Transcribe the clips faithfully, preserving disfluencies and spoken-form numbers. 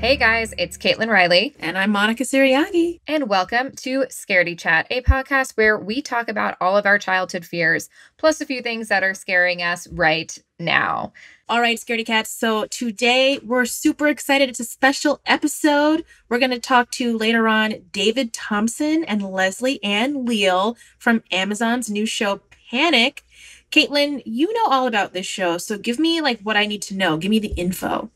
Hey guys, it's Caitlin Riley. And I'm Monica Sirianni. And welcome to Scaredy Chat, a podcast where we talk about all of our childhood fears, plus a few things that are scaring us right now. All right, Scaredy Cats. So today we're super excited. It's a special episode. We're going to talk to later on David Thompson and Leslie Ann Leal from Amazon's new show, Panic. Caitlin, you know all about this show. So give me like what I need to know. Give me the info.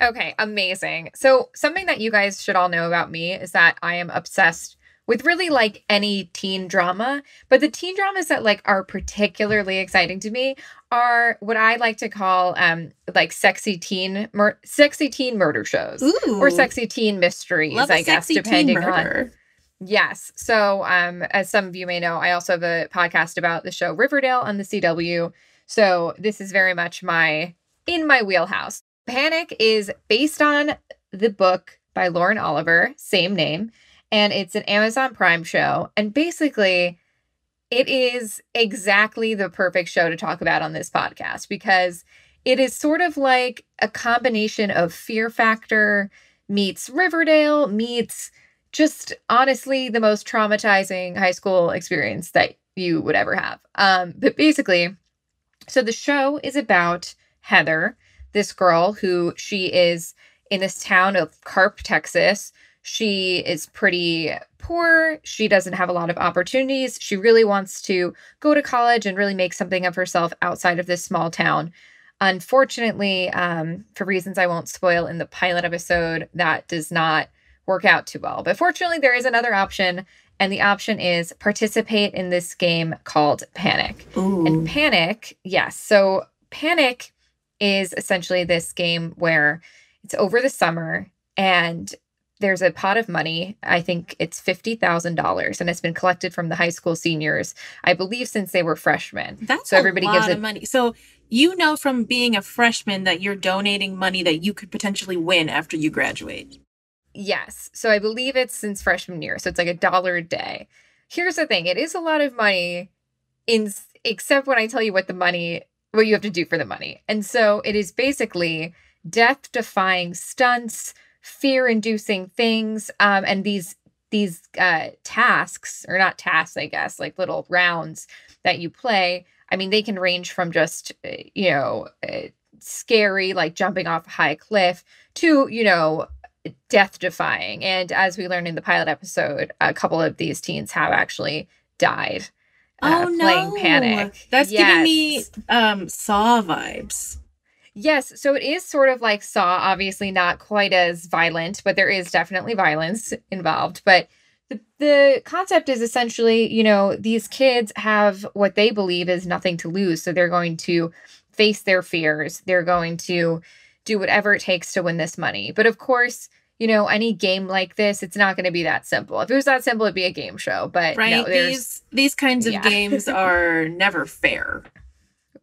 Okay, amazing. So something that you guys should all know about me is that I am obsessed with really like any teen drama, but the teen dramas that like are particularly exciting to me are what I like to call um like sexy teen mur sexy teen murder shows. Ooh. Or sexy teen mysteries, Love I guess, depending on. Yes. So um as some of you may know, I also have a podcast about the show Riverdale on the C W. So this is very much my in my wheelhouse. Panic is based on the book by Lauren Oliver, same name, and it's an Amazon Prime show. And basically, it is exactly the perfect show to talk about on this podcast because it is sort of like a combination of Fear Factor meets Riverdale meets just honestly the most traumatizing high school experience that you would ever have. Um, but basically, so the show is about Heather, this girl who she is in this town of Carp, Texas. She is pretty poor. She doesn't have a lot of opportunities. She really wants to go to college and really make something of herself outside of this small town. Unfortunately, um, for reasons I won't spoil in the pilot episode, that does not work out too well. But fortunately, there is another option. And the option is participate in this game called Panic. Ooh. And Panic, yes. So Panic is essentially this game where it's over the summer and there's a pot of money. I think it's fifty thousand dollars and it's been collected from the high school seniors, I believe, since they were freshmen. That's so everybody a lot gives of money. So you know from being a freshman that you're donating money that you could potentially win after you graduate. Yes. So I believe it's since freshman year. So it's like a dollar a day. Here's the thing. It is a lot of money, in, except when I tell you what the money what you have to do for the money. And so it is basically death-defying stunts, fear-inducing things, um, and these these uh, tasks, or not tasks, I guess, like little rounds that you play. I mean, they can range from just, you know, scary, like jumping off a high cliff, to, you know, death-defying. And as we learned in the pilot episode, a couple of these teens have actually died. Uh, oh, playing no. Panic. That's yes. giving me um, Saw vibes. Yes. So it is sort of like Saw, obviously not quite as violent, but there is definitely violence involved. But the, the concept is essentially, you know, these kids have what they believe is nothing to lose. So they're going to face their fears. They're going to do whatever it takes to win this money. But of course, you know, any game like this, it's not going to be that simple. If it was that simple, it'd be a game show. But right, no, these these kinds of yeah. games are never fair.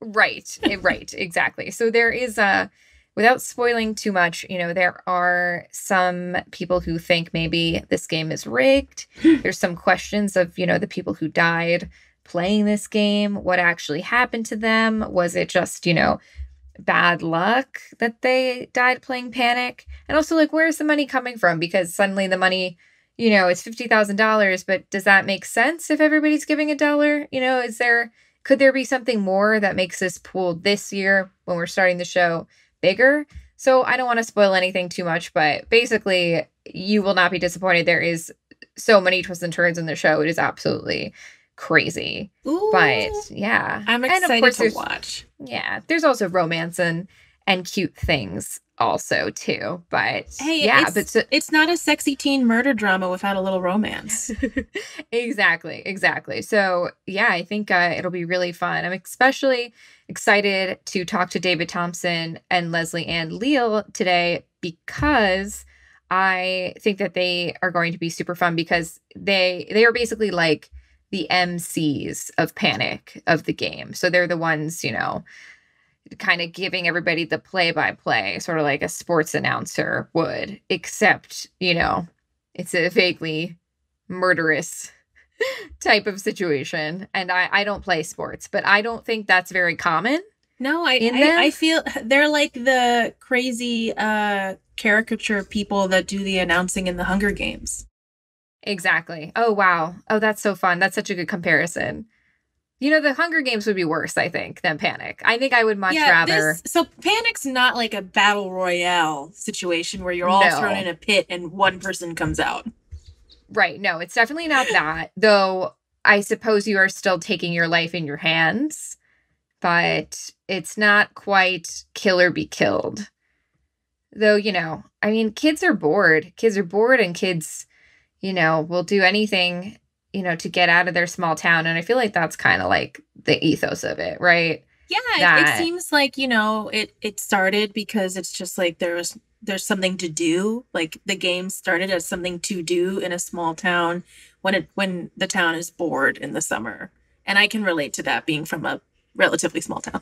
Right, right, exactly. So there is a, without spoiling too much, you know, there are some people who think maybe this game is rigged. There's some questions of, you know, the people who died playing this game. What actually happened to them? Was it just, you know, bad luck that they died playing Panic? And also, like, where's the money coming from? Because suddenly the money, you know, it's fifty thousand dollars, but does that make sense if everybody's giving a dollar? You know, is there, could there be something more that makes this pool this year when we're starting the show bigger? So I don't want to spoil anything too much, but basically you will not be disappointed. There is so many twists and turns in the show. It is absolutely crazy. Ooh, but yeah, I'm excited and of course to watch. Yeah, there's also romance and and cute things also too. But hey, yeah, it's, but so, it's not a sexy teen murder drama without a little romance. Exactly, exactly. So yeah, I think uh, it'll be really fun. I'm especially excited to talk to David Thompson and Leslie Ann Leal today because I think that they are going to be super fun because they they are basically like the M Cs of Panic, of the game. So they're the ones, you know, kind of giving everybody the play-by-play, sort of like a sports announcer would, except, you know, it's a vaguely murderous type of situation. And I, I don't play sports, but I don't think that's very common. No, I, I, I feel they're like the crazy uh, caricature people that do the announcing in the Hunger Games. Exactly. Oh, wow. Oh, that's so fun. That's such a good comparison. You know, the Hunger Games would be worse, I think, than Panic. I think I would much yeah, rather. This, so Panic's not like a battle royale situation where you're all no. thrown in a pit and one person comes out. Right. No, it's definitely not that. Though I suppose you are still taking your life in your hands. But it's not quite kill or be killed. Though, you know, I mean, kids are bored. Kids are bored and kids, you know, will do anything, you know, to get out of their small town. And I feel like that's kind of like the ethos of it, right? Yeah, that, it, it seems like, you know, it, it started because it's just like there was, there's something to do. Like the game started as something to do in a small town when it when the town is bored in the summer. And I can relate to that being from a relatively small town.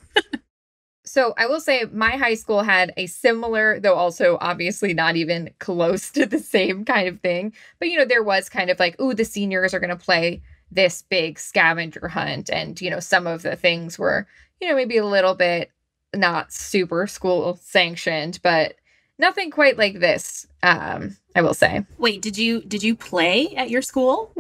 So I will say my high school had a similar, though also obviously not even close to the same kind of thing. But, you know, there was kind of like, ooh, the seniors are going to play this big scavenger hunt. And, you know, some of the things were, you know, maybe a little bit not super school sanctioned, but nothing quite like this, um, I will say. Wait, did you did you play at your school?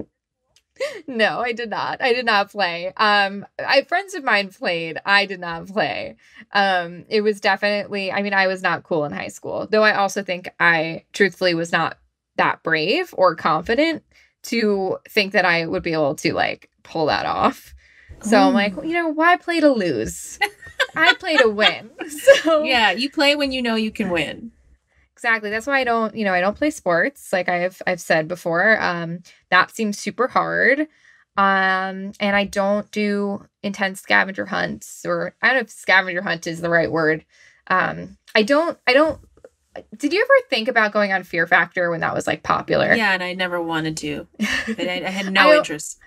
No, I did not. I did not play. Um, I, friends of mine played. I did not play. Um, it was definitely, I mean, I was not cool in high school, though I also think I truthfully was not that brave or confident to think that I would be able to like pull that off. So mm. I'm like, you know, why play to lose? I play to win. So yeah, you play when you know you can win. Exactly. That's why I don't, you know, I don't play sports. Like I've, I've said before, um, that seems super hard. Um, and I don't do intense scavenger hunts, or I don't know if scavenger hunt is the right word. Um, I don't, I don't, did you ever think about going on Fear Factor when that was like popular? Yeah. And I never wanted to, but I, I had no I, interest.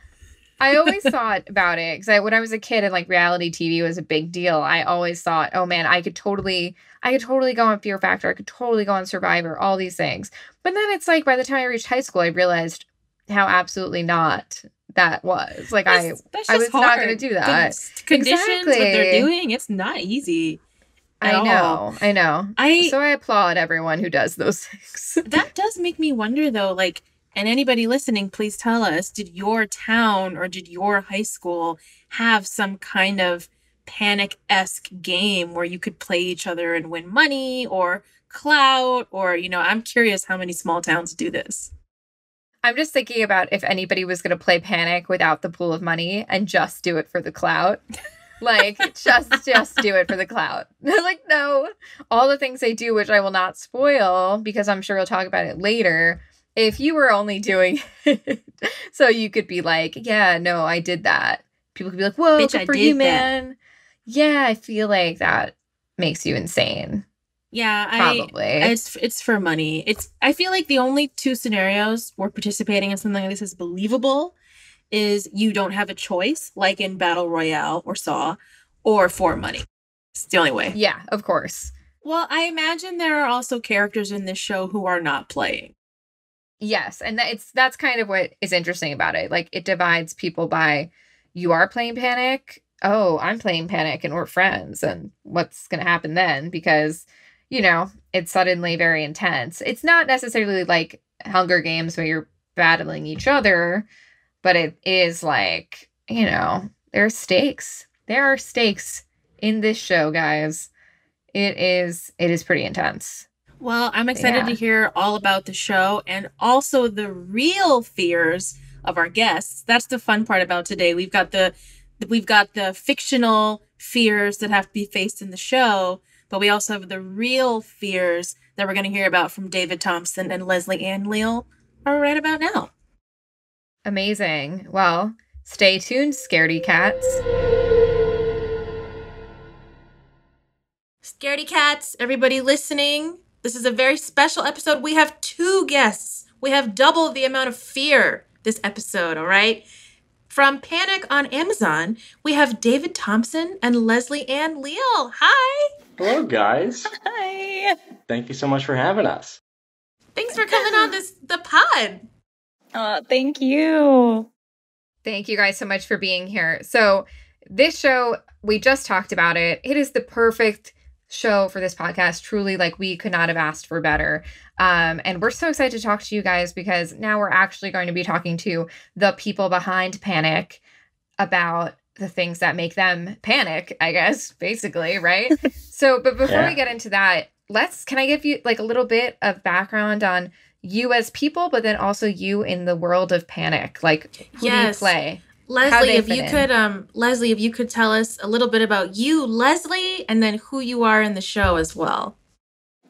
I always thought about it because I, when I was a kid and like reality T V was a big deal, I always thought, oh man, I could totally, I could totally go on Fear Factor. I could totally go on Survivor, all these things. But then it's like by the time I reached high school, I realized how absolutely not that was. Like I, I was hard. not going to do that. The conditions, exactly. What they're doing, it's not easy. I know, all. I know. I so I applaud everyone who does those things. That does make me wonder though, like. And anybody listening, please tell us, did your town or did your high school have some kind of Panic-esque game where you could play each other and win money or clout? Or, you know, I'm curious how many small towns do this. I'm just thinking about if anybody was going to play Panic without the pool of money and just do it for the clout. Like, just, just do it for the clout. Like, no, all the things they do, which I will not spoil because I'm sure we'll talk about it later. If you were only doing it so you could be like, yeah, no, I did that. People could be like, whoa, good for you, man. Yeah, I feel like that makes you insane. Yeah, probably. I, it's it's for money. It's I feel like the only two scenarios where participating in something like this is believable is you don't have a choice, like in Battle Royale or Saw, or for money. It's the only way. Yeah, of course. Well, I imagine there are also characters in this show who are not playing. Yes, and that it's that's kind of what is interesting about it. Like, it divides people by, you are playing Panic, oh, I'm playing Panic, and we're friends, and what's going to happen then? Because, you know, it's suddenly very intense. It's not necessarily like Hunger Games where you're battling each other, but it is like, you know, there are stakes. There are stakes in this show, guys. It is, it is pretty intense. Well, I'm excited yeah. to hear all about the show and also the real fears of our guests. That's the fun part about today. We've got the we've got the fictional fears that have to be faced in the show, but we also have the real fears that we're going to hear about from David Thompson and Leslie Ann Leal are right about now. Amazing. Well, stay tuned, Scaredy Cats. Scaredy Cats, everybody listening. This is a very special episode. We have two guests. We have double the amount of fear this episode, all right? From Panic on Amazon, we have David Thompson and Leslie Ann Leal. Hi. Hello, guys. Hi. Thank you so much for having us. Thanks for coming on this the pod. Oh, thank you. Thank you guys so much for being here. So this show, we just talked about it. It is the perfect show for this podcast. Truly, like, we could not have asked for better. Um, and we're so excited to talk to you guys because now we're actually going to be talking to the people behind Panic about the things that make them panic, I guess, basically, right? So, but before yeah. we get into that, let's, can I give you like a little bit of background on you as people, but then also you in the world of Panic? Like, who yes. do you play? Leslie, if you in? could, um, Leslie, if you could tell us a little bit about you, Leslie, and then who you are in the show as well.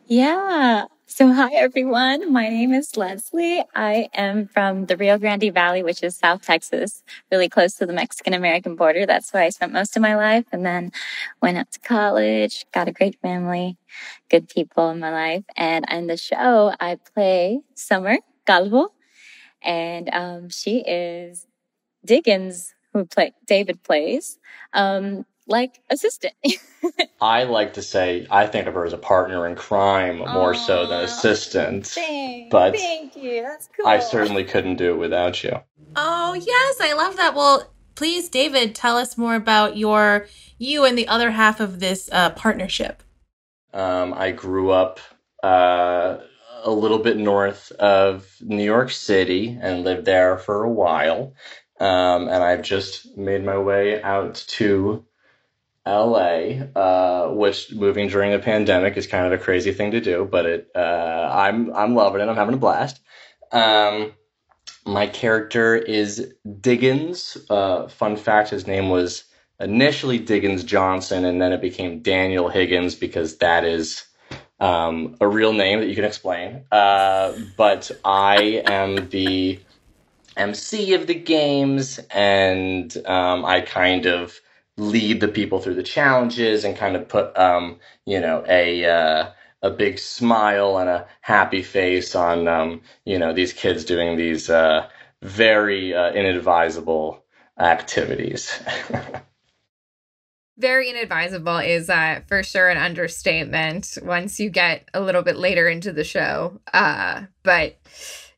Yeah. So hi, everyone. My name is Leslie. I am from the Rio Grande Valley, which is South Texas, really close to the Mexican-American border. That's where I spent most of my life. And then went out to college, got a great family, good people in my life. And in the show, I play Summer Galvo. And um, she is Diggins, who play, David plays, um, like assistant. I like to say I think of her as a partner in crime more Aww, so than assistant. Thanks, but thank you. That's cool. I certainly couldn't do it without you. Oh yes, I love that. Well, please, David, tell us more about your you and the other half of this uh, partnership. Um, I grew up uh, a little bit north of New York City and lived there for a while, um, and I've just made my way out to L A, uh, which moving during a pandemic is kind of a crazy thing to do, but it, uh, I'm, I'm loving it. I'm having a blast. Um, my character is Diggins. Uh, fun fact, his name was initially Diggins Johnson, and then it became Daniel Higgins because that is, um, a real name that you can explain. Uh, but I am the M C of the games, and, um, I kind of lead the people through the challenges and kind of put, um, you know, a uh, a big smile and a happy face on, um, you know, these kids doing these uh, very uh, inadvisable activities. Very inadvisable is uh, for sure an understatement once you get a little bit later into the show. Uh, but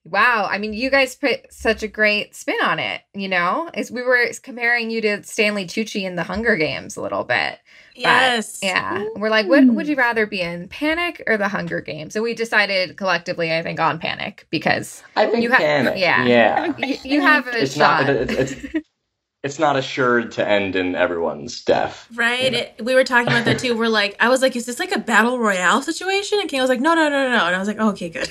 wow. I mean, you guys put such a great spin on it, you know? As we were comparing you to Stanley Tucci in the Hunger Games a little bit. Yes. But, yeah. Ooh. We're like, what would you rather be in, Panic or the Hunger Games? And we decided collectively, I think, on Panic because I think you have, Panic. Yeah. Yeah. You, you have a it's shot. Not, it's, it's, it's not assured to end in everyone's death. Right. You know? It, we were talking about that too. We're like, I was like, is this like a battle royale situation? And Kane was like, no, no, no, no. And I was like, oh, okay, good.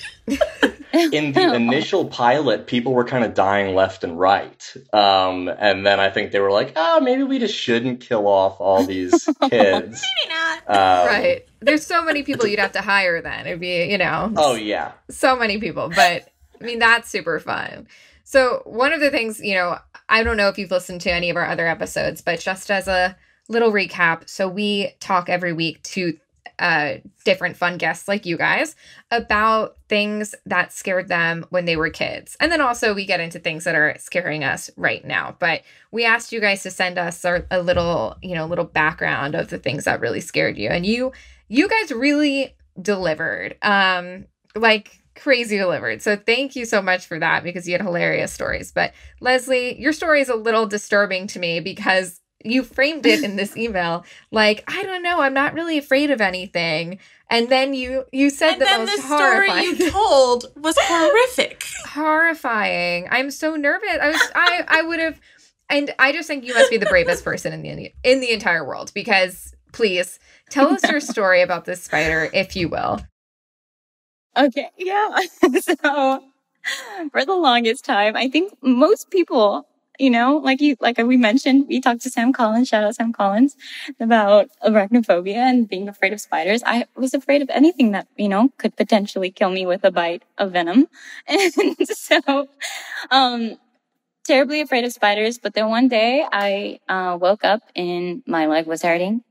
In the initial pilot, people were kind of dying left and right. Um, and then I think they were like, oh, maybe we just shouldn't kill off all these kids. Maybe not. Um, right. There's so many people you'd have to hire then. It'd be, you know. Oh, yeah. So many people. But, I mean, that's super fun. So one of the things, you know, I don't know if you've listened to any of our other episodes, but just as a little recap, so we talk every week to uh, different fun guests like you guys about things that scared them when they were kids. And then also we get into things that are scaring us right now, but we asked you guys to send us a, a little, you know, little background of the things that really scared you. And you, you guys really delivered, um, like crazy delivered. So thank you so much for that because you had hilarious stories, but Leslie, your story is a little disturbing to me because you framed it in this email like, I don't know, I'm not really afraid of anything. And then you you said and the then most the horrifying story you told was horrific. Horrifying. I'm so nervous. I was I I would have and I just think you must be the bravest person in the in the entire world because please tell us your story about this spider if you will. Okay. Yeah. So for the longest time, I think most people, you know, like you, like we mentioned, we talked to Sam Collins, shout out Sam Collins, about arachnophobia and being afraid of spiders. I was afraid of anything that, you know, could potentially kill me with a bite of venom. And so, um, terribly afraid of spiders. But then one day I, uh, woke up and my leg was hurting.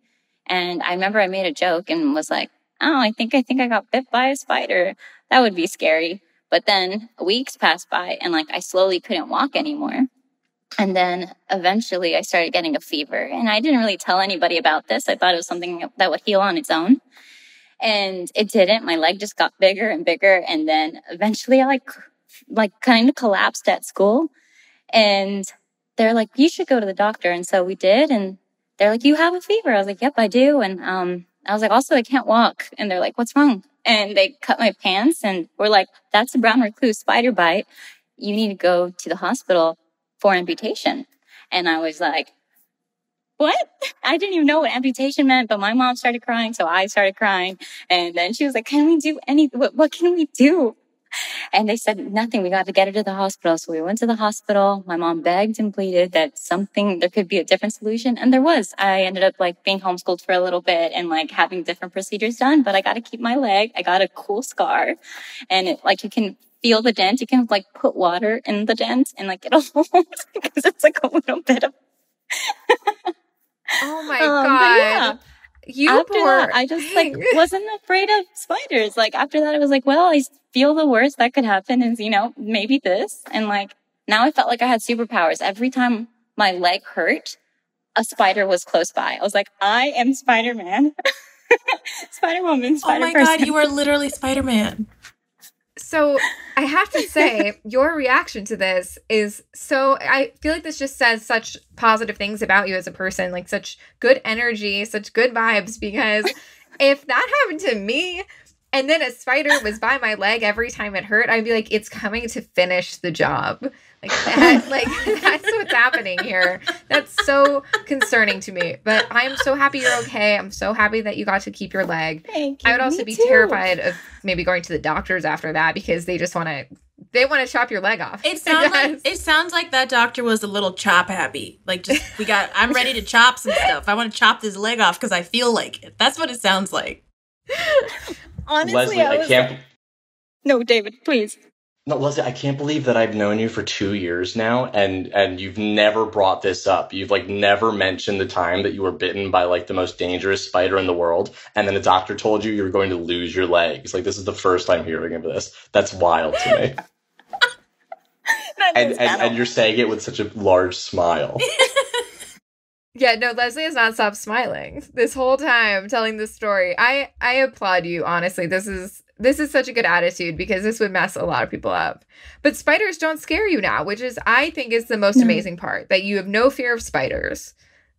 And I remember I made a joke and was like, oh, I think, I think I got bit by a spider. That would be scary. But then weeks passed by and like I slowly couldn't walk anymore. And then eventually I started getting a fever and I didn't really tell anybody about this. I thought it was something that would heal on its own and it didn't. My leg just got bigger and bigger. And then eventually I like like kind of collapsed at school. And they're like, you should go to the doctor. And so we did. And they're like, you have a fever. I was like, yep, I do. And um, I was like, also, I can't walk. And they're like, what's wrong? And they cut my pants and were like, that's a brown recluse spider bite. You need to go to the hospital for amputation. And I was like, what? I didn't even know what amputation meant, but my mom started crying. So I started crying. And then she was like, can we do anything? What, what can we do? And they said, nothing. We got to get her to the hospital. So we went to the hospital. My mom begged and pleaded that something, there could be a different solution. And there was. I ended up like being homeschooled for a little bit and like having different procedures done, but I got to keep my leg. I got a cool scar and it like, you can feel the dent. You can like put water in the dent and like it'll hold because it's like a little bit of. Oh my um, God. Yeah. You after poor that, I just like wasn't afraid of spiders. Like after that, I was like, well, I feel the worst that could happen is, you know, maybe this. And like now I felt like I had superpowers. Every time my leg hurt, a spider was close by. I was like, I am Spider-Man, Spider-Woman, Spider-Person. Oh my God, you are literally Spider-Man. So I have to say, your reaction to this is so, I feel like this just says such positive things about you as a person, like such good energy, such good vibes, because if that happened to me and then a spider was by my leg every time it hurt, I'd be like, it's coming to finish the job. Like, that, like that's what's happening here. That's so concerning to me. But I'm so happy you're okay. I'm so happy that you got to keep your leg. Thank you. I would also me be too. terrified of maybe going to the doctors after that because they just want to they want to chop your leg off. It sounds like it sounds like that doctor was a little chop happy. Like just we got I'm ready to chop some stuff. I want to chop this leg off because I feel like it. That's what it sounds like. Honestly, Leslie, I, I can't. Like, no, David, please. No, Leslie, I can't believe that I've known you for two years now, and and you've never brought this up. You've like never mentioned the time that you were bitten by like the most dangerous spider in the world, and then a doctor told you you were going to lose your legs. Like this is the first time hearing of this. That's wild to me. and, and and you're saying it with such a large smile. Yeah, no, Leslie has not stopped smiling this whole time telling this story. I, I applaud you, honestly. This is this is such a good attitude because this would mess a lot of people up. But spiders don't scare you now, which is, I think, is the most no. amazing part, that you have no fear of spiders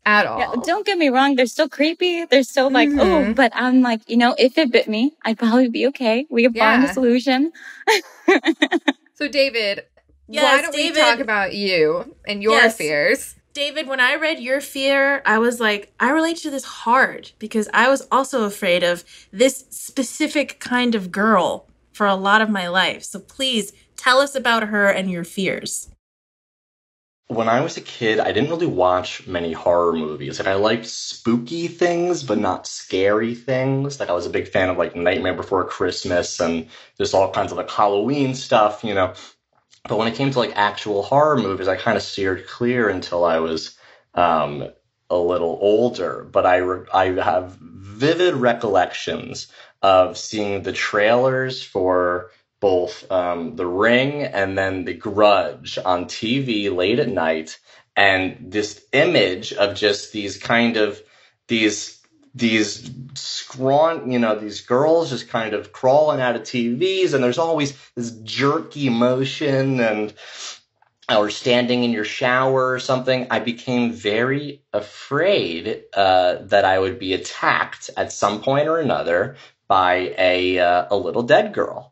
at all. Yeah, don't get me wrong. They're still creepy. They're still like, mm-hmm. oh, but I'm like, you know, if it bit me, I'd probably be okay. We have yeah. found a solution. So, David, yes, why don't David. we talk about you and your yes. fears? David, when I read your fear, I was like, I relate to this hard because I was also afraid of this specific kind of girl for a lot of my life. So please tell us about her and your fears. When I was a kid, I didn't really watch many horror movies. Like I liked spooky things, but not scary things. Like I was a big fan of like Nightmare Before Christmas and just all kinds of like Halloween stuff, you know. But when it came to like actual horror movies, I kind of steered clear until I was um, a little older. But I re I have vivid recollections of seeing the trailers for both um, The Ring and then The Grudge on T V late at night, and this image of just these kind of these. These scrawn, you know, these girls just kind of crawling out of T Vs, and there's always this jerky motion, and or standing in your shower or something. I became very afraid uh, that I would be attacked at some point or another by a uh, a little dead girl,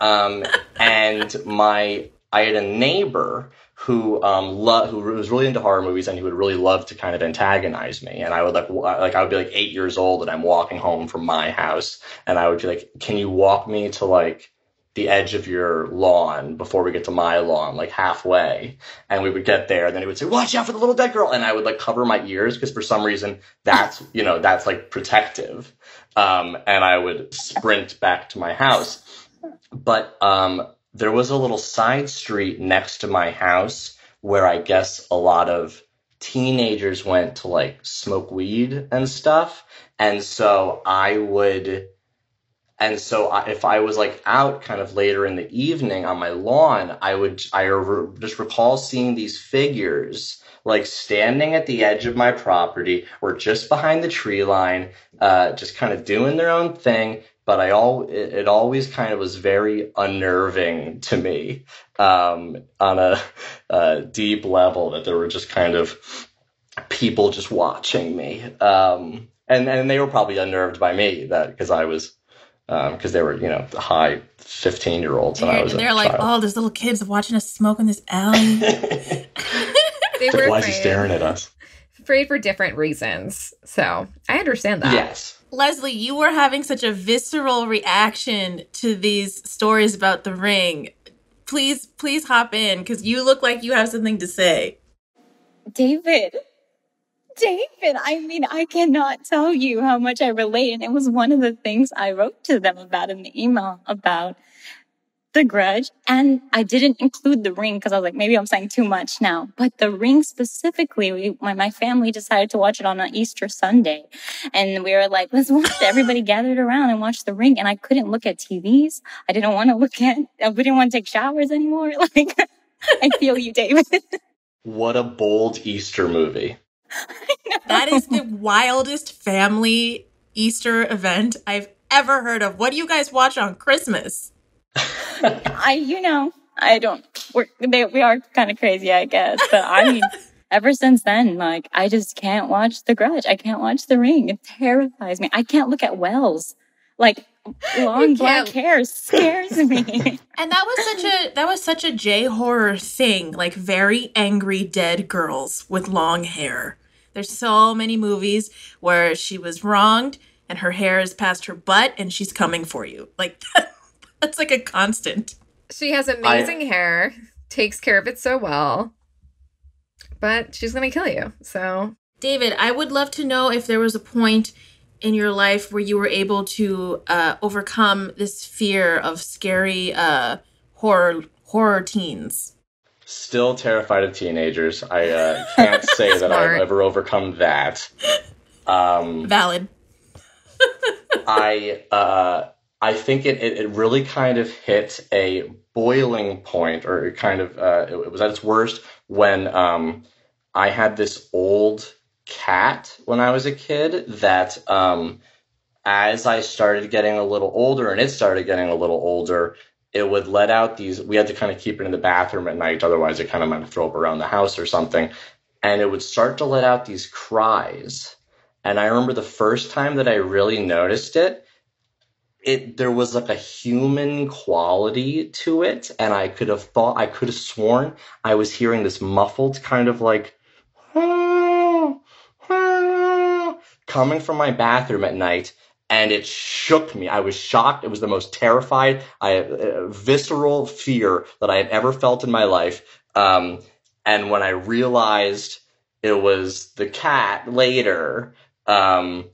um, and my I had a neighbor who um lo who was really into horror movies, and he would really love to kind of antagonize me. And I would like like I would be like eight years old, and I'm walking home from my house, and I would be like, "Can you walk me to like the edge of your lawn before we get to my lawn, like halfway?" And we would get there, and then he would say, "Watch out for the little dead girl," and I would like cover my ears because for some reason that's you know that's like protective, um, and I would sprint back to my house, but um. There was a little side street next to my house where I guess a lot of teenagers went to like smoke weed and stuff. And so I would, and so I, if I was like out kind of later in the evening on my lawn, I would, I re just recall seeing these figures like standing at the edge of my property or just behind the tree line, uh, just kind of doing their own thing. but I all it, it always kind of was very unnerving to me um, on a, a deep level that there were just kind of people just watching me, um, and and they were probably unnerved by me that because I was. Because um, they were, you know, high fifteen-year-olds, and, and I was. And they're like, "Oh, there's little kids watching us smoke in this alley." They like, were. Why is he staring at us? Afraid for different reasons, so I understand that. Yes, Leslie, you were having such a visceral reaction to these stories about The Ring. Please, please hop in because you look like you have something to say, David. David, I mean, I cannot tell you how much I relate. And it was one of the things I wrote to them about in the email about The Grudge. And I didn't include The Ring because I was like, maybe I'm saying too much now. But The Ring specifically, we, when my family decided to watch it on an Easter Sunday. And we were like, let's watch. Everybody gathered around and watched The Ring. And I couldn't look at T Vs. I didn't want to look at, I didn't want to take showers anymore. Like, I feel you, David. What a bold Easter movie. That is the wildest family Easter event I've ever heard of. What do you guys watch on Christmas? I, you know, I don't. We're, they, we are kind of crazy, I guess. But I mean, ever since then, like, I just can't watch The Grudge. I can't watch The Ring. It terrifies me. I can't look at Wells. Like, long black hair scares me. And that was such a that was such a J horror thing. Like very angry dead girls with long hair. There's so many movies where she was wronged and her hair is past her butt and she's coming for you. Like that, that's like a constant. She has amazing I, hair, takes care of it so well, but she's gonna kill you. So David, I would love to know if there was a point in your life where you were able to uh, overcome this fear of scary uh, horror horror teens. Still terrified of teenagers. I uh, can't say that I've ever overcome that. Um, Valid. I uh, I think it, it, it really kind of hit a boiling point, or it kind of uh, it, it was at its worst when um, I had this old cat when I was a kid that um as I started getting a little older and it started getting a little older, it would let out these, we had to kind of keep it in the bathroom at night, otherwise it kind of might throw up around the house or something, and it would start to let out these cries. And I remember the first time that I really noticed it, it there was like a human quality to it, and I could have thought, I could have sworn I was hearing this muffled kind of like coming from my bathroom at night, and it shook me. I was shocked. It was the most terrified, I, uh, visceral fear that I had ever felt in my life. Um, and when I realized it was the cat later, um,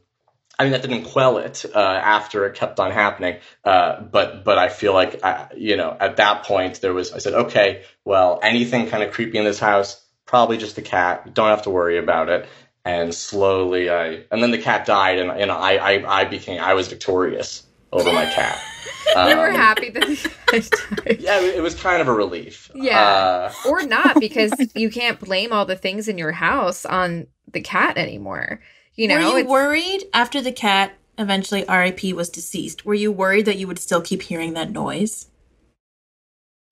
I mean, that didn't quell it uh, after it kept on happening. Uh, but but I feel like, I, you know, at that point, there was, I said, okay, well, anything kind of creepy in this house, probably just the cat. Don't have to worry about it. And slowly I, and then the cat died, and, and I, I, I became, I was victorious over my cat. Um, you were happy that the cat died. Yeah, it was kind of a relief. Yeah, uh, or not, because you can't blame all the things in your house on the cat anymore. You know, were you worried after the cat eventually R I P was deceased? Were you worried that you would still keep hearing that noise?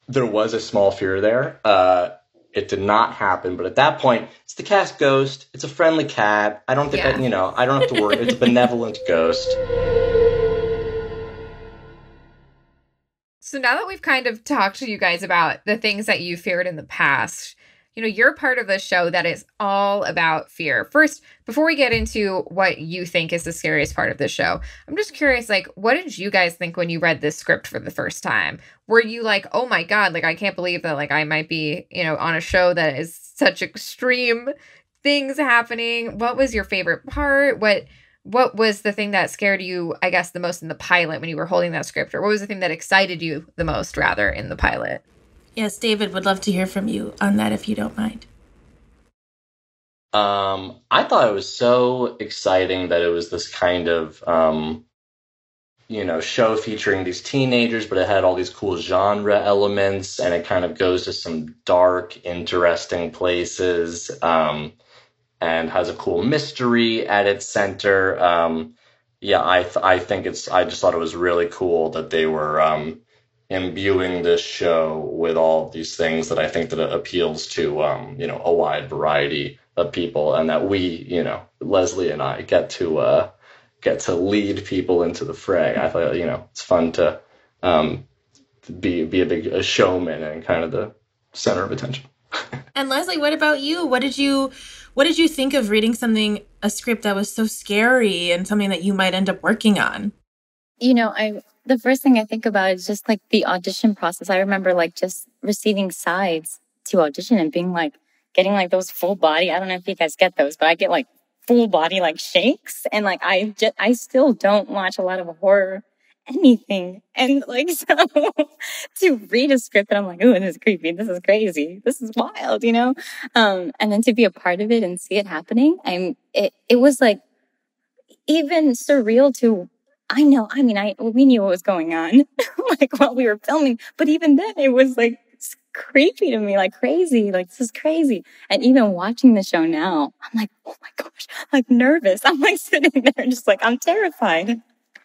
There was a small fear there. Uh, It did not happen, but at that point, it's the cat's ghost. It's a friendly cat. I don't think yeah. I, you know, I don't have to worry. It's a benevolent ghost. So now that we've kind of talked to you guys about the things that you feared in the past, you know, you're part of the show that is all about fear. First, before we get into what you think is the scariest part of the show, I'm just curious, like, what did you guys think when you read this script for the first time? Were you like, oh my God, like, I can't believe that, like, I might be, you know, on a show that is such extreme things happening? What was your favorite part? What, what was the thing that scared you, I guess, the most in the pilot when you were holding that script? Or what was the thing that excited you the most, rather, in the pilot? Yes, David, would love to hear from you on that, if you don't mind. Um, I thought it was so exciting that it was this kind of, um, you know, show featuring these teenagers, but it had all these cool genre elements, and it kind of goes to some dark, interesting places, um, and has a cool mystery at its center. Um, yeah, I th- I think it's, I just thought it was really cool that they were um, imbuing this show with all of these things that I think that it appeals to, um, you know, a wide variety of people, and that we, you know, Leslie and I get to uh, get to lead people into the fray. I thought, you know, it's fun to um, be be a big a showman and kind of the center of attention. And Leslie, what about you? What did you what did you think of reading something, a script that was so scary and something that you might end up working on? You know, I the first thing I think about is just like the audition process. I remember like just receiving sides to audition and being like getting like those full body. I don't know if you guys get those, but I get like full body like shakes, and like I just, I still don't watch a lot of horror anything. And like, so to read a script and I'm like, ooh, this is creepy. This is crazy. This is wild, you know? Um, and then to be a part of it and see it happening, I'm, it, it was like even surreal to, I know, I mean, I, we knew what was going on like while we were filming, but even then it was like creepy to me, like crazy, like this is crazy. And even watching the show now, I'm like, oh my gosh, like nervous. I'm like sitting there just like, I'm terrified.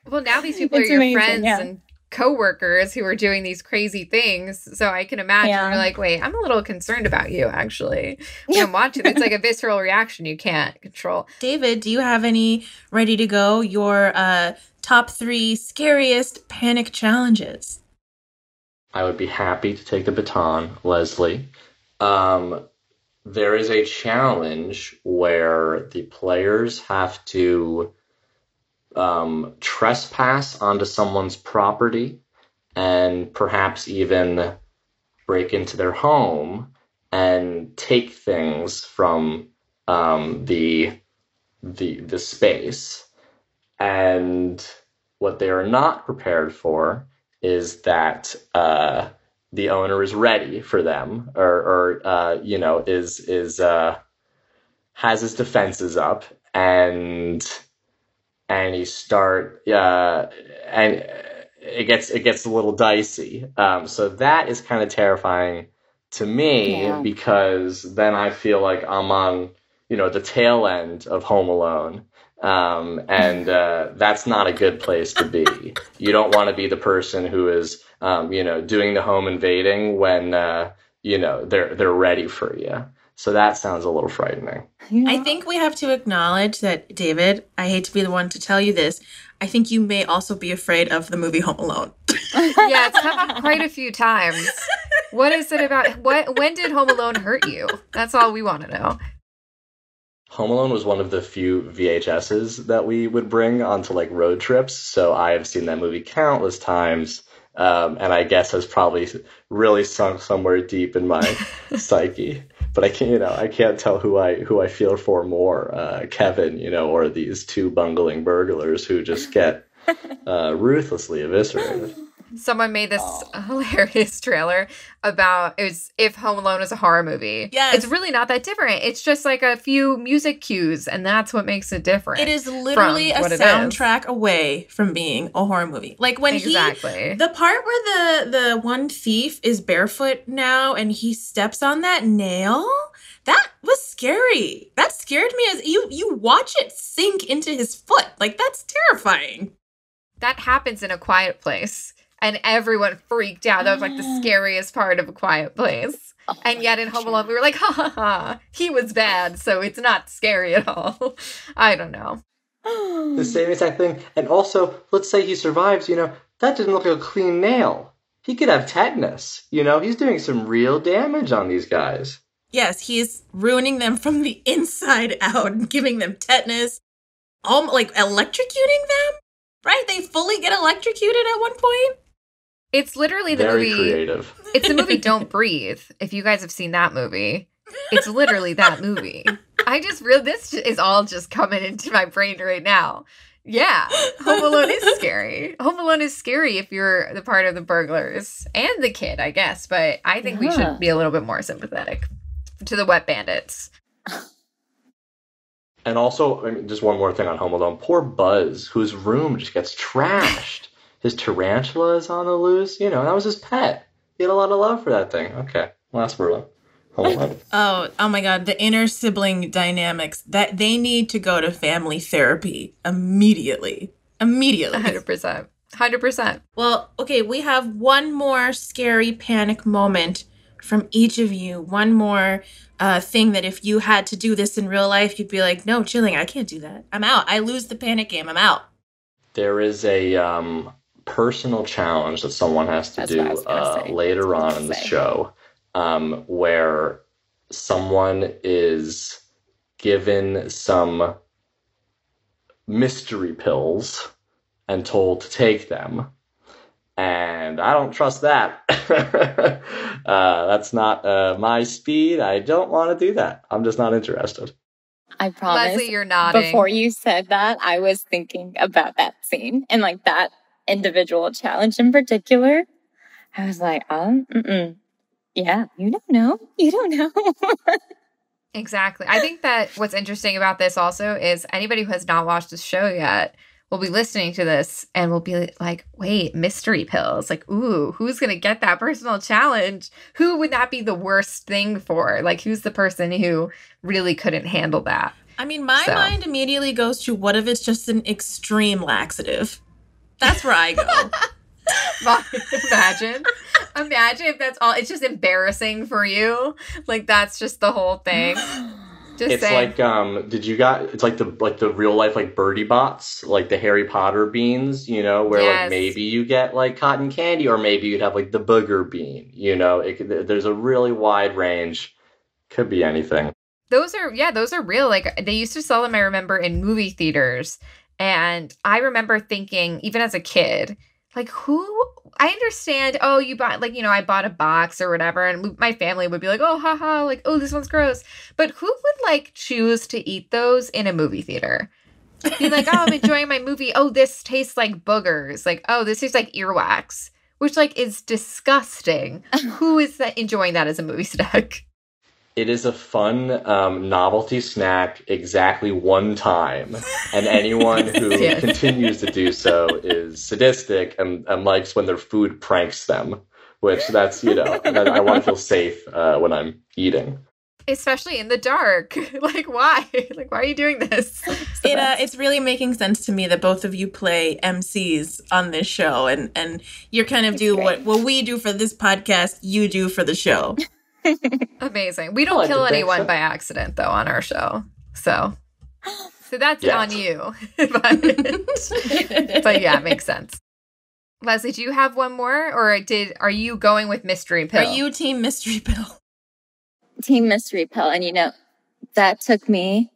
Well, now these people it's are your amazing, friends yeah. and coworkers who are doing these crazy things. So I can imagine yeah. you're like, wait, I'm a little concerned about you, actually. When yeah. I'm watching, it's like a visceral reaction you can't control. David, do you have any ready to go, your uh, top three scariest panic challenges? I would be happy to take the baton, Leslie. Um, there is a challenge where the players have to Um, trespass onto someone's property and perhaps even break into their home and take things from um, the, the the space. And what they are not prepared for is that uh, the owner is ready for them, or, or uh, you know, is is uh, has his defenses up and. And you start, uh, and it gets it gets a little dicey. Um, so that is kind of terrifying to me yeah. because then I feel like I'm on, you know, the tail end of Home Alone, um, and uh, that's not a good place to be. You don't want to be the person who is, um, you know, doing the home invading when uh, you know they're they're ready for you. So that sounds a little frightening. Yeah. I think we have to acknowledge that, David, I hate to be the one to tell you this, I think you may also be afraid of the movie Home Alone. Yeah, it's happened quite a few times. What is it about? What? When did Home Alone hurt you? That's all we want to know. Home Alone was one of the few V H S's that we would bring onto like road trips. So I have seen that movie countless times. Um, and I guess has probably really sunk somewhere deep in my psyche. But I can't, you know, I can't tell who I who I feel for more, uh, Kevin, you know, or these two bungling burglars who just get uh, ruthlessly eviscerated. Someone made this oh. hilarious trailer about it was if Home Alone is a horror movie. Yeah, it's really not that different. It's just like a few music cues, and that's what makes it different. It is literally a soundtrack away from being a horror movie. Like when exactly. he, the part where the the one thief is barefoot now and he steps on that nail. That was scary. That scared me. As you you watch it sink into his foot, like that's terrifying. That happens in A Quiet Place. And everyone freaked out. That was like the scariest part of A Quiet Place. Oh, and yet in Home Alone, we were like, ha ha ha, he was bad, so it's not scary at all. I don't know. The same exact thing. And also, let's say he survives, you know, that didn't look like a clean nail. He could have tetanus. You know, he's doing some real damage on these guys. Yes, he's ruining them from the inside out, giving them tetanus, um, like electrocuting them, right? They fully get electrocuted at one point. It's literally the Very movie. Creative. It's the movie Don't Breathe. If you guys have seen that movie, it's literally that movie. I just real this is all just coming into my brain right now. Yeah, Home Alone is scary. Home Alone is scary if you're the part of the burglars and the kid, I guess. But I think yeah. we should be a little bit more sympathetic to the wet bandits. And also, I mean, just one more thing on Home Alone. Poor Buzz, whose room just gets trashed. His tarantula is on the loose. You know, that was his pet. He had a lot of love for that thing. Okay, last word. Oh, oh my God, the inner sibling dynamics. That they need to go to family therapy immediately. Immediately. one hundred percent. one hundred percent. Well, okay, we have one more scary panic moment from each of you. One more uh, thing that if you had to do this in real life, you'd be like, no, chilling, I can't do that. I'm out. I lose the panic game. I'm out. There is a um, personal challenge that someone has to That's do uh, later on in the show um, where someone is given some mystery pills and told to take them. And I don't trust that. uh, that's not uh, my speed. I don't want to do that. I'm just not interested. I promise. Leslie, you're nodding. Before you said that, I was thinking about that scene and like that individual challenge in particular. I was like, um, oh, mm-mm. Yeah, you don't know. You don't know. Exactly. I think that what's interesting about this also is anybody who has not watched this show yet will be listening to this and will be like, wait, mystery pills. Like, ooh, who's going to get that personal challenge? Who would that be the worst thing for? Like, who's the person who really couldn't handle that? I mean, my so. mind immediately goes to what if it's just an extreme laxative? That's where I go. Imagine. Imagine if that's all. It's just embarrassing for you. Like, that's just the whole thing. Just it's saying. Like, um, did you got, it's like the, like the real life, like Bertie Bott's, like the Harry Potter beans, you know, where yes. like maybe you get like cotton candy or maybe you'd have like the booger bean, you know, it, there's a really wide range. Could be anything. Those are, yeah, those are real. Like they used to sell them, I remember, in movie theaters. And I remember thinking, even as a kid, like, who, I understand, oh, you bought, like, you know, I bought a box or whatever, and we, my family would be like, oh, haha, like, oh, this one's gross. But who would, like, choose to eat those in a movie theater? Be like, oh, I'm enjoying my movie. Oh, this tastes like boogers. Like, oh, this tastes like earwax, which, like, is disgusting. Who is that enjoying that as a movie snack? It is a fun um, novelty snack exactly one time. And anyone who yeah. continues to do so is sadistic and, and likes when their food pranks them, which that's, you know, that I want to feel safe uh, when I'm eating. Especially in the dark. Like, why? Like, why are you doing this? So it, uh, it's really making sense to me that both of you play M Cs on this show. And, and you're kind of it's do what, what we do for this podcast, you do for the show. Amazing. We don't oh, kill anyone so. by accident, though, on our show. So so that's yeah. on you. But, but yeah, it makes sense. Leslie, do you have one more? Or did are you going with mystery pill? Are you team mystery pill? Team mystery pill. And, you know, that took me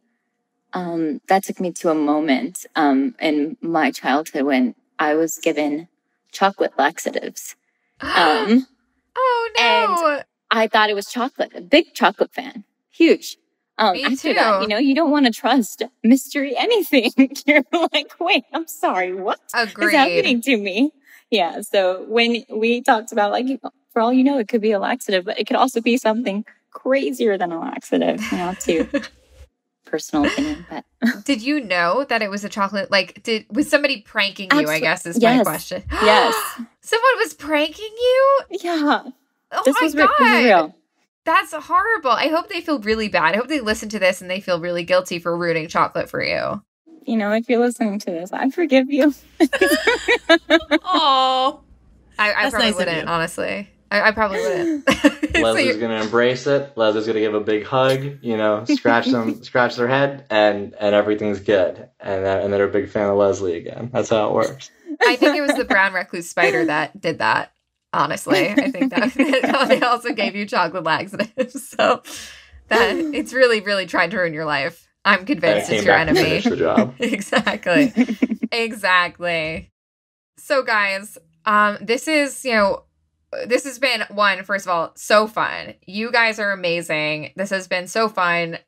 um, that took me to a moment um, in my childhood when I was given chocolate laxatives. Um, oh, no. And I thought it was chocolate, a big chocolate fan, huge. Um, Me after too. That, you know, you don't want to trust mystery anything. You're like, wait, I'm sorry, what Agreed. is happening to me? Yeah, so when we talked about, like, you know, for all you know, it could be a laxative, but it could also be something crazier than a laxative, you know, too. Personal opinion, but did you know that it was a chocolate? Like, did was somebody pranking you? Absolutely. I guess is yes. my question. Yes, someone was pranking you. Yeah. Oh this my was God. This is real. That's horrible. I hope they feel really bad. I hope they listen to this and they feel really guilty for ruining chocolate for you. You know, if you're listening to this, I forgive you. Oh, I, I probably nice wouldn't, honestly. I, I probably wouldn't. Leslie's so gonna embrace it. Leslie's gonna give a big hug. You know, scratch them, scratch their head, and and everything's good. And that, and they're a big fan of Leslie again. That's how it works. I think it was the brown recluse spider that did that. Honestly, I think that they also gave you chocolate laxatives. So that it's really, really trying to ruin your life. I'm convinced it's your enemy. The job. Exactly. Exactly. So guys, um, this is, you know, this has been one, first of all, so fun. You guys are amazing. This has been so fun.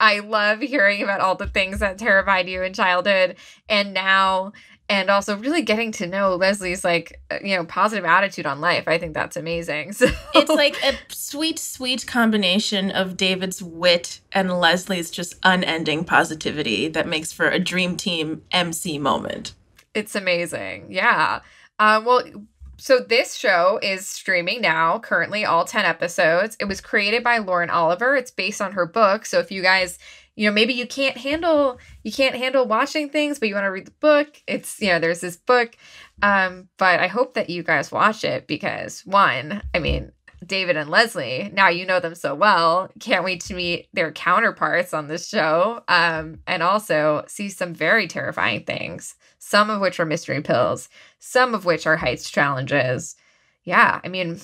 I love hearing about all the things that terrified you in childhood and now. And also really getting to know Leslie's, like, you know, positive attitude on life. I think that's amazing. So. It's like a sweet, sweet combination of David's wit and Leslie's just unending positivity that makes for a dream team M C moment. It's amazing. Yeah. Uh, well, so this show is streaming now, currently all ten episodes. It was created by Lauren Oliver. It's based on her book. So if you guys you know, maybe you can't handle, you can't handle watching things, but you want to read the book. It's, you know, there's this book. Um, but I hope that you guys watch it because one, I mean, David and Leslie, now you know them so well. Can't wait to meet their counterparts on this show. Um, and also see some very terrifying things, some of which are mystery pills, some of which are heist challenges. Yeah. I mean,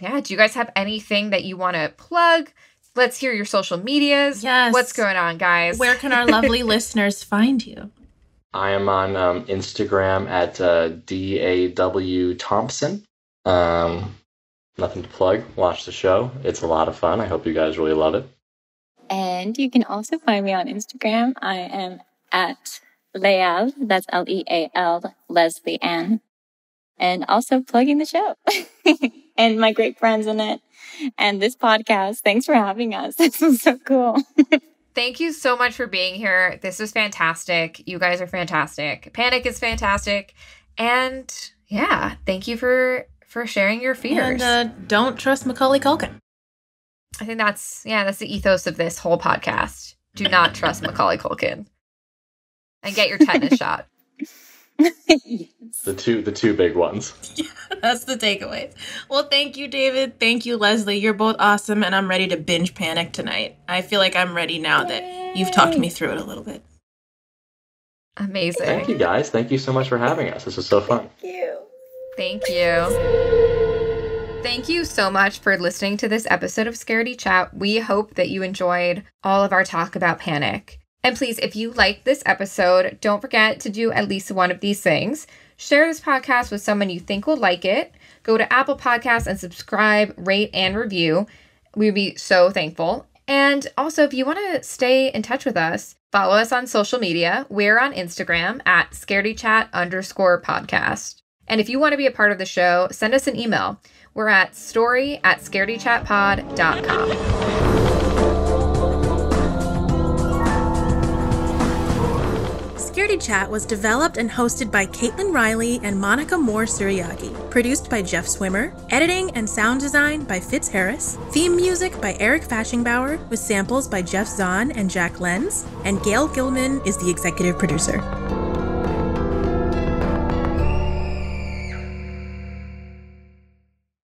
yeah. Do you guys have anything that you want to plug? Let's hear your social medias. Yes. What's going on, guys? Where can our lovely listeners find you? I am on um, Instagram at uh, D A W Thompson. Um, nothing to plug. Watch the show. It's a lot of fun. I hope you guys really love it. And you can also find me on Instagram. I am at Leal. That's L E A L, Leslie Ann. And also plugging the show and my great friends in it and this podcast. Thanks for having us. This was so cool. Thank you so much for being here. This was fantastic. You guys are fantastic. Panic is fantastic. And yeah, thank you for, for sharing your fears. And uh, don't trust Macaulay Culkin. I think that's, yeah, that's the ethos of this whole podcast. Do not trust Macaulay Culkin. And get your tetanus shot. Yes. The two the two big ones. Yeah, that's the takeaways. Well, thank you, David. Thank you, Leslie. You're both awesome, and I'm ready to binge Panic tonight. I feel like I'm ready now. Yay. That you've talked me through it a little bit. Amazing. Thank you, guys. Thank you so much for having us. This was so fun. Thank you. Thank you. Thank you so much for listening to this episode of Scaredy Chat. We hope that you enjoyed all of our talk about Panic. And please, if you liked this episode, don't forget to do at least one of these things. Share this podcast with someone you think will like it. Go to Apple Podcasts and subscribe, rate, and review. We'd be so thankful. And also, if you want to stay in touch with us, follow us on social media. We're on Instagram at scaredychat underscore podcast. And if you want to be a part of the show, send us an email. We're at story at scaredychatpod dot com. Scaredy Chat was developed and hosted by Caitlin Riley and Monica Moore Sirianni. Produced by Jeff Swimmer. Editing and sound design by Fitz Harris. Theme music by Eric Fashingbauer with samples by Jeff Zahn and Jack Lenz. And Gail Gilman is the executive producer.